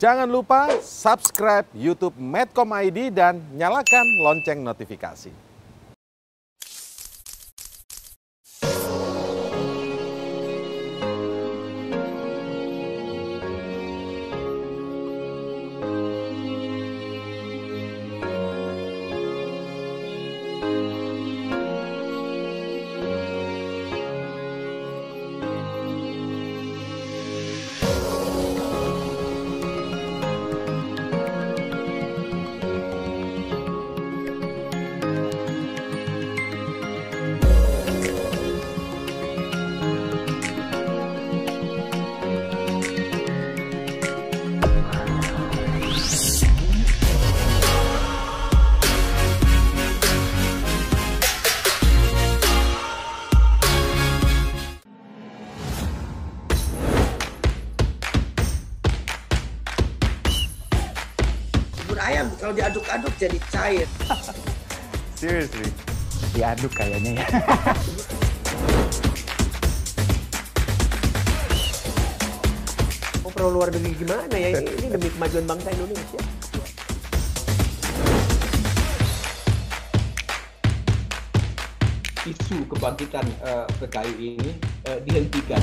Jangan lupa subscribe YouTube Medcom ID dan nyalakan lonceng notifikasi. Ayam kalau diaduk-aduk jadi cair. Seriously, diaduk kayaknya ya. Oh, perlu luar negeri gimana ya ini demi kemajuan bangsa Indonesia. Isu kebangkitan PKI ini dihentikan.